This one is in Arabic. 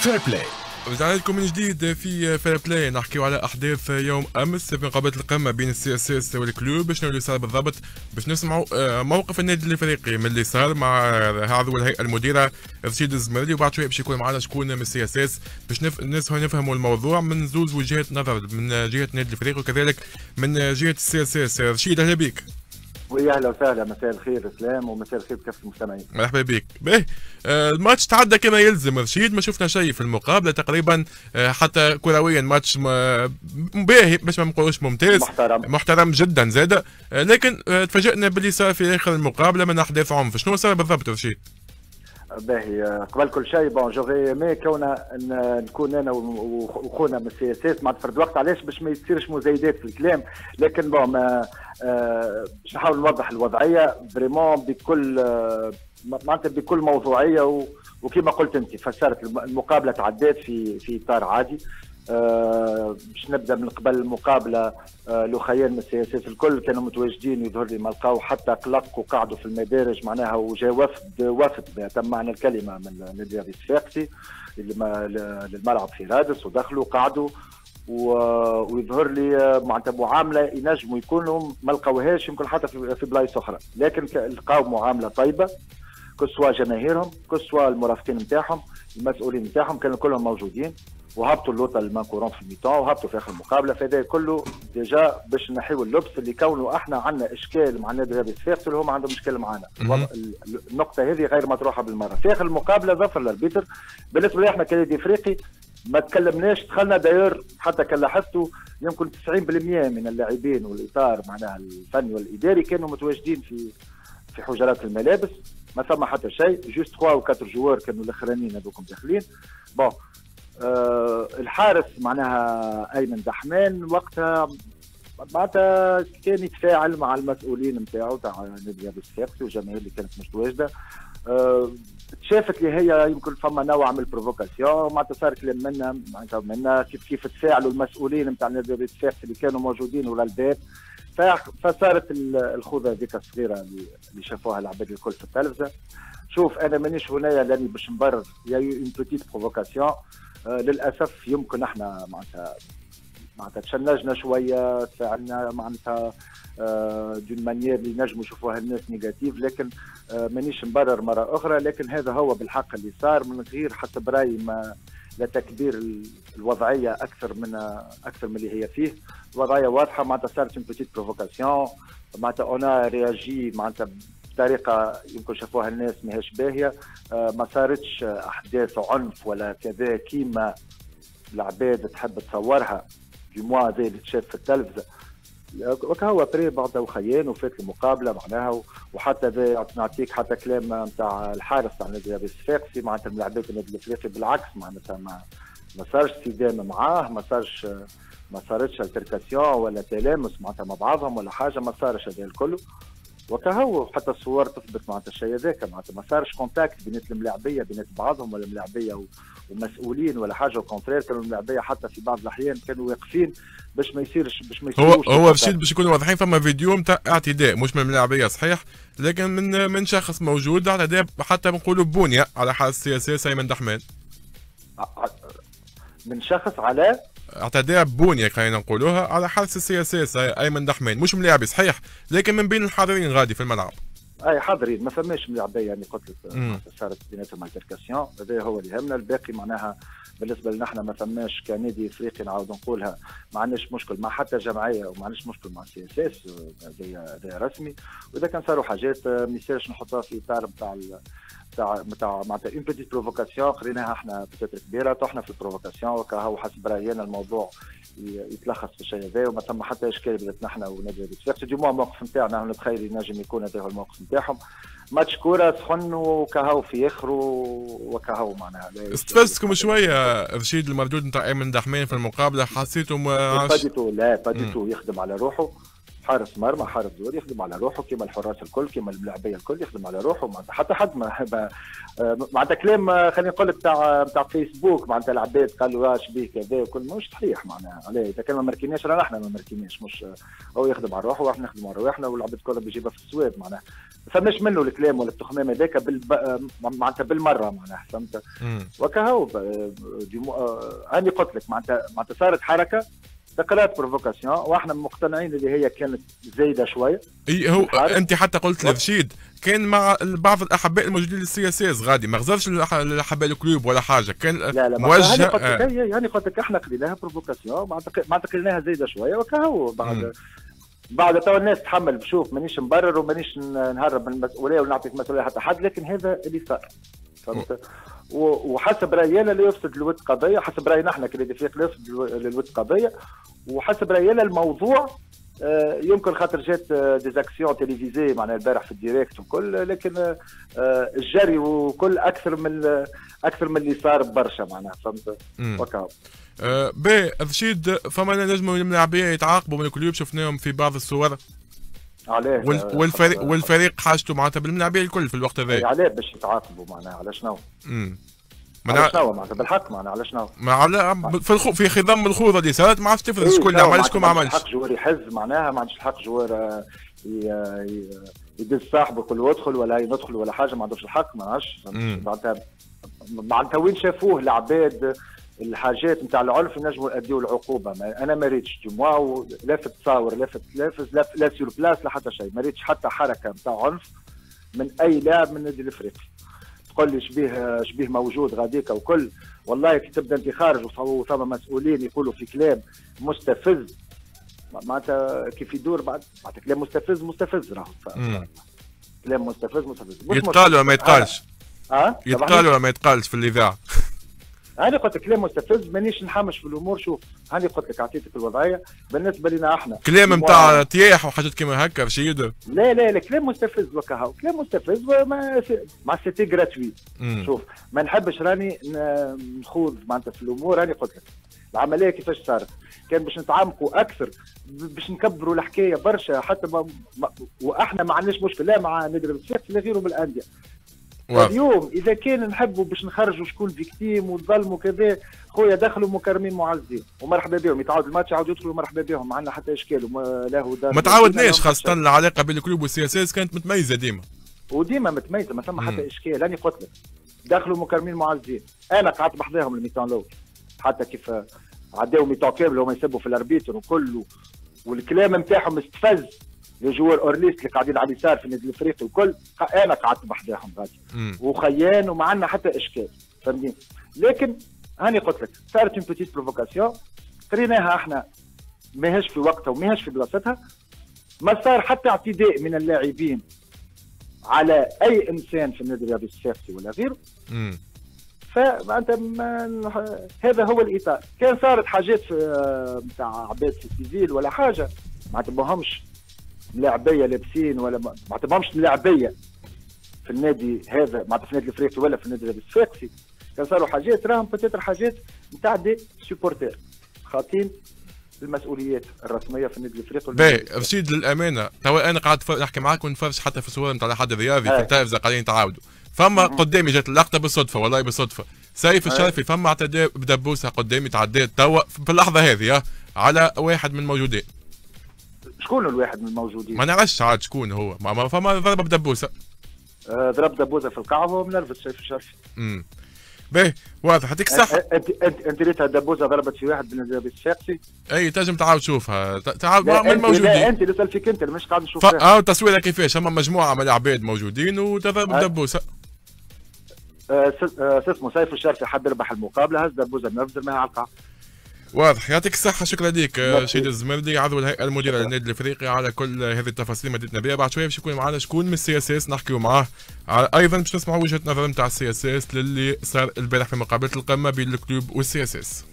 فاير بلاي. رجعنا لكم من جديد في فاير بلاي، نحكيو على احداث يوم امس في مقابله القمه بين السي اس اس والكلوب. شنو اللي صار بالضبط؟ باش نسمعوا موقف النادي الافريقي من اللي صار مع عضو الهيئه المديره رشيد الزمرلي، وبعد شويه باش يكون معنا شكون من السي اس اس باش الناس نفهموا الموضوع من زوج وجهات نظر، من جهه النادي الافريقي وكذلك من جهه السي اس اس. رشيد اهلا بك. ويا اهلا وسهلا، مساء الخير اسلام ومساء الخير كافة المستمعين. مرحبا بك. باهي الماتش تعدى كما يلزم رشيد، ما شفنا شيء في المقابله تقريبا، حتى كرويا ماتش باهي باش ما نقولوش ممتاز، محترم جدا زاد، لكن تفاجئنا باللي صار في اخر المقابله من احداث عنف. شنو صار بالضبط رشيد؟ باهي قبل كل شيء بون جوغي مي كونا نكون انا وخونا من السي اس اس مع تفرد وقت، علاش باش ما يصيرش مزايدات في الكلام، لكن بون باش نحاول نوضح الوضعيه فريمون بكل معناتها بكل موضوعيه، وكما قلت انت فسرت المقابله تعدات في اطار عادي. باش نبدا من قبل المقابله، الاخيان من السي اس اس الكل كانوا متواجدين، يظهر لي ما لقاو حتى قلق وقعدوا في المدارج معناها، وجا وفد تم معنى الكلمه من نادي صفاقسي للملعب في رادس، ودخلوا قعدوا ويظهر لي معناتها معامله ينجموا يكونوا ما لقاوهاش يمكن حتى في بلايص اخرى، لكن لقاو معامله طيبه كسوا جماهيرهم كسوا المرافقين نتاعهم المسؤولين نتاعهم كانوا كلهم موجودين، وهبطوا اللوطه المانكورون في الميتون وهبطوا في اخر المقابله. فهذا كله ديجا باش نحيو اللبس اللي كونه احنا عندنا اشكال مع النادي الافريقي اللي هم عندهم اشكال معنا، النقطه هذه غير مطروحه بالمره. في اخر المقابله ظفر الاربيتر بالنسبه لي احنا كنادي افريقي ما تكلمناش، دخلنا داير حتى كان لاحظتوا يمكن 90% من اللاعبين والاطار معناها الفني والاداري كانوا متواجدين في حجرات الملابس، ما ثم حتى شيء، جوست 3 و 4 جوار كانوا الاخرانيين هذوكم داخلين. بون الحارس معناها ايمن دحمان وقتها معناتها كان يتفاعل مع المسؤولين نتاعو تاع نادي الصفاقسي والجماهير اللي كانت متواجده، شافت لي هي يمكن فما نوع من البروفوكاسيون معناتها صار كلام منا كيف تفاعلوا المسؤولين نتاع نادي الصفاقسي اللي كانوا موجودين ولا الباب، فصارت الخوذه هذيك الصغيره اللي شافوها العباد الكل في التلفزه. شوف انا مانيش هنايا لاني باش نبرر اون بوتيت بروفوكاسيون، للاسف يمكن احنا معناتها تشنجنا شويه، تفاعلنا معناتها دون مانيير اللي نجموا يشوفوها الناس نيجاتيف، لكن مانيش مبرر مره اخرى، لكن هذا هو بالحق اللي صار من غير حتى براي ما لتكبير الوضعيه اكثر من اللي هي فيه. الوضعيه واضحه معناتها صارت اون بوتيت بروفوكاسيون معناتها اون رياجي معناتها طريقه يمكن شافوها الناس ماهيش باهيه، ما صارتش احداث عنف ولا كذا كيما العباد تحب تصورها ديموا هذا اللي تشاف في التلفزه. وكهو بري بعد وخيان وفات المقابله معناها، وحتى نعطيك حتى كلام نتاع الحارس تاع النادي الصفاقسي معناتها من العباد النادي الافريقي، بالعكس معناتها ما صارش صدام معاه، ما صارتش التركاسيون ولا تلامس معناتها مع بعضهم ولا حاجه، ما صارش هذا الكل. وكهو حتى الصور تثبت معناتها الشيء هذاك معناتها ما صارش كونتاكت بينات الملاعبيه بينات بعضهم ولا الملاعبيه ومسؤولين ولا حاجه، وكونترير كانوا الملاعبيه حتى في بعض الاحيان كانوا واقفين باش ما يصيرش باش ما يصيروش. هو رشيد باش يكونوا واضحين، فما فيديو نتاع اعتداء مش من الملاعبيه صحيح، لكن من شخص موجود اعتداء حتى بنقولوا بونيا على حارس السي اس اس ايمن دحمان، من شخص على اعتداء بونيا خلينا نقولوها على حارس السي اس اس ايمن دحمان، مش ملاعبي صحيح لكن من بين الحاضرين غادي في الملعب. اي حاضرين ما فماش ملاعبيه يعني قلت لك صارت بيناتهم التركاسيون، هذا هو اللي يهمنا. الباقي معناها بالنسبه لنا احنا ما فماش كنادي افريقي نعاود نقولها، ما عندناش مشكل مع حتى جمعيه وما عندناش مشكل مع السي اس اس، هذا رسمي، واذا كان صاروا حاجات ما يصيرش نحطها في اطار نتاع معناتها اون بيتيت بروفوكاسيون، خليناها احنا بتاتر كبيره طحنا في البروفوكاسيون، وكهو حسب رايي انا الموضوع يتلخص في الشيء هذا، وما ثم حتى اشكال بيناتنا احنا ونادي الصفاقسي، ديما الموقف نتاعنا نتخيل ينجم يكون هذا هو الموقف نتاعهم. ماتش كوره سخن وكهو في اخره وكهو معناها. استفزتكم شويه رشيد المردود نتاع ايمن دحمان في المقابله، حسيتم؟ با دي تو، لا با دي تو، يخدم على روحه حارس مرمى حارس زور يخدم على روحه كما الحراس الكل كما الملاعبيه الكل يخدم على روحه، حتى حد ما معناتها كلام خلينا نقول بتاع فيسبوك معناتها العباد قالوا اش بيه كذا وكل مش صحيح معناها علاه. اذا كان ما مركيناش رانا احنا ما مركيناش، مش هو يخدم على روحه واحنا نخدموا على روحنا والعباد كلها بيجيبها في السواد معناها، فماش منه الكلام ولا التخمام هذاك معناتها بالمره معناها فهمت وكهو انا قلت لك معناتها صارت حركه ذكرات بروفوكاسيون واحنا مقتنعين اللي هي كانت زايده شويه. اي هو انت حتى قلت لرشيد كان مع بعض الاحباء الموجودين للسي اس اس غادي ما غزرش الاحباء الكلوب ولا حاجه، كان لا موجه. يعني قلت لك احنا قلناها بروفوكاسيون معناتها قلناها زايده شويه وكهو بعد توا الناس تحمل. بشوف مانيش مبرر ومانيش نهرب من المسؤوليه ولا نعطيك مسؤوليه حتى حد، لكن هذا اللي صار فهمت. وحسب رايي انا لا يفسد للود قضيه، حسب راينا احنا كنادي افريقي لا يفسد للود قضيه، وحسب رايي انا الموضوع يمكن خاطر جات ديزاكسيون تيليفيزي معناها البارح في الديريكت وكل، لكن الجري وكل اكثر من اللي صار برشا معناها فهمت وكا. باهي رشيد، فما نجموا الملاعبيه يتعاقبوا من الكلوب، شفناهم في بعض الصور عليه والفريق حاجته معناتها بالملاعبيه الكل في الوقت هذا. علاه باش يتعاقبوا معناها على شنو؟ على شنو معناتها بالحق معناها على شنو؟ في خضم الخوضه اللي صارت ما عادش تفرق شكون اللي عمل شكون ما عملش. ما عادش الحق جوار يحز معناها، ما عادش الحق جوار يدز صاحبه كل ويدخل ولا يدخل ولا حاجه، ما عندوش الحق ما عادش معناتها وين شافوه العباد الحاجات نتاع العلف ينجموا يأديوا العقوبه. انا ما ريتش جمعه لا في تصاور لا في تلافز لا سير بلاس لا حتى شيء، ما ريتش حتى حركه نتاع عنف من اي لاعب من النادي الافريقي. تقول لي شبيه موجود غاديك وكل، والله كي تبدا انت خارج وثما مسؤولين يقولوا في كلام مستفز معناتها كيف يدور بعد معناتها كلام مستفز راهو كلام مستفز يتقال ولا ما يتقالش؟ يتقال ولا ما يتقالش في الاذاعه؟ هاني قلت لك كلام مستفز، مانيش نحمش في الامور. شوف هاني قلت لك اعطيتك الوضعيه بالنسبه لنا احنا كلام نتاع تياح وحاجات كيما هكا رشيد. لا كلام مستفز وكهو كلام مستفز مع سيتي غراتوي. شوف ما نحبش راني نخوض معناتها في الامور، راني قلت لك العمليه كيفاش صارت كان باش نتعمقوا اكثر باش نكبروا الحكايه برشا حتى واحنا ما عندناش مشكل لا مع نادي الافريقي لا غيره من الانديه. اليوم اذا كان نحبوا باش نخرجوا شكون فيكتيم ونظلموا كذا خويا دخلوا مكرمين معزين ومرحبا بهم، يتعاود الماتش يعاودوا يدخلوا مرحبا بهم، ما عندنا حتى اشكال لا دار. ما تعاودناش خاصه العلاقه بين الكلوب والسي اس اس كانت متميزه ديما متميزه ما ثم حتى اشكال. راني قلت لك دخلوا مكرمين معزين، انا قعدت بحذاهم الميتان الاول حتى كيف عداو ميتان كامل وما يسبوا في الاربيتر وكله والكلام نتاعهم استفز لجوار اورليست اللي قاعدين على اليسار في النادي الافريقي وكل، انا قعدت بحذاهم غادي وخيان وما عندنا حتى اشكال فهمتني. لكن هاني قلت لك صارت اون بوتيت بروفوكاسيون قريناها احنا ماهيش في وقتها وماهيش في بلاصتها. ما صار حتى اعتداء من اللاعبين على اي انسان في النادي الرياضي الصفاقسي ولا غيره. فانت هذا هو الاطار. كان صارت حاجات نتاع عباد في السيفيل ولا حاجه ما تبهمش ملاعبيه لابسين ولا ما عتبهمش ملاعبيه في النادي هذا معناتها في النادي الافريقي ولا في النادي الصفاقسي، كان صاروا حاجات راهم بتاتر حاجات نتاع دي سوبورتير خاطين المسؤوليات الرسميه في النادي الافريقي. باهي رشيد للامانه توا انا قاعد نحكي معاك ونفرج حتى في صور نتاع حد رياضي في التلفزه قاعدين يتعاودوا، فما قدامي جات اللقطه بالصدفه والله بالصدفه سيف الشرقي فما اعتداء بدبوسه قدامي تعدات توا في اللحظه هذه على واحد من الموجودين. شكون الواحد من الموجودين؟ ما نعرفش عاد شكون هو، ما فما ضربه بدبوسه. ضرب دبوسه في الكعب ومنرفز سيف الشرقي. باهي واضح يعطيك الصحة. انت ريتها دبوسه ضربت في واحد بالصفاقسي؟ اي تنجم تعاود تشوفها، تعاود من الموجودين. لا انت اللي اسال فيك انت اللي مش قاعد نشوف. التصويره كيفاش؟ هما مجموعه من العباد موجودين وتضرب بدبوسه. اسمه سيف الشرقي حب يربح المقابله هز دبوسه منرفز معها على الكعب. واضح يعطيك الصحة، شكرا لك رشيد الزمرلي عضو الهيئة المديرة للنادي الافريقي على كل هذه التفاصيل اللي مديتنا بها. بعد شوية باش يكون معنا شكون من السي اس اس نحكيو معاه، ايضا باش نسمعوا وجهة نظر نتاع السي اس اس للي صار البارح في مقابلة القمة بين الكلوب والسي اس اس.